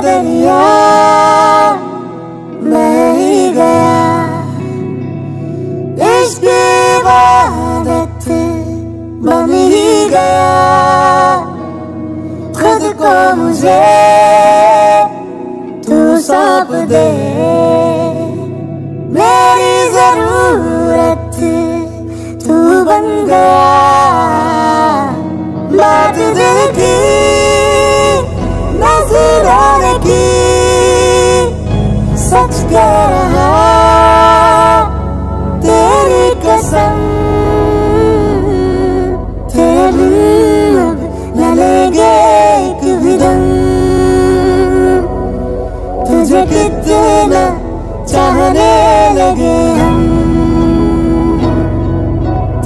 debería me idear. Despierta de ti, mami idear. Cuando como sé, tú sabes मेरी जरूरत तू बन गया बात दिल की नजराने की सच कह रहा तेरी कसम तेरे लोग न लेंगे कभी दम तुझे कितना चाहने लगे हम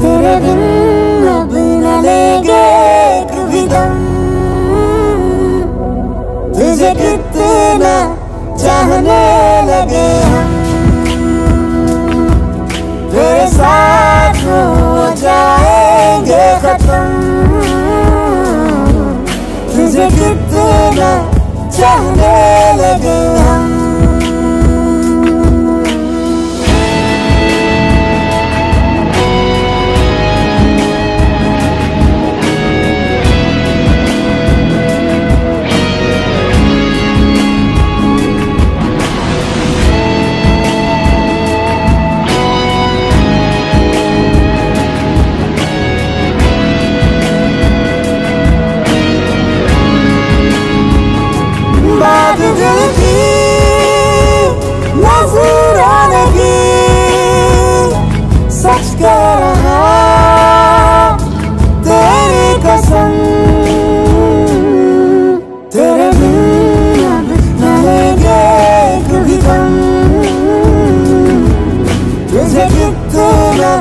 तेरे बिन अब न लेंगे कभी दम तुझे कितना चाहने लगे हम तेरे साथ हो जाएंगे खत्म तुझे कितना चाहने लगे हम Tudo que tu não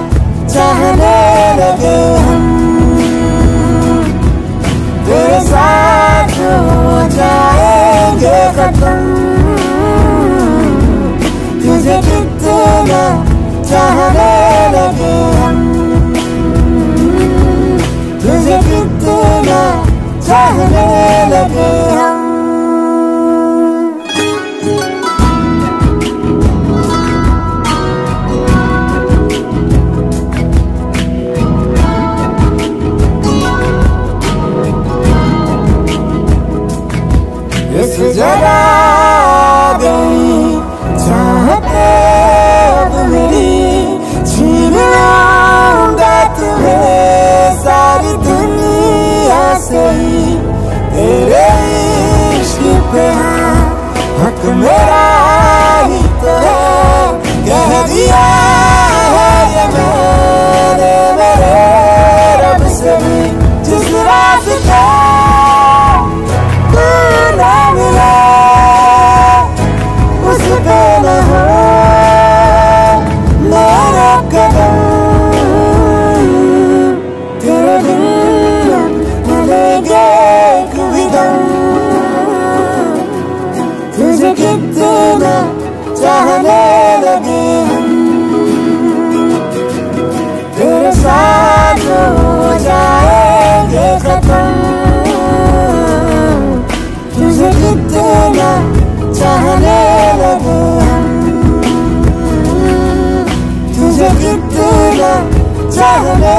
já não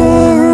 é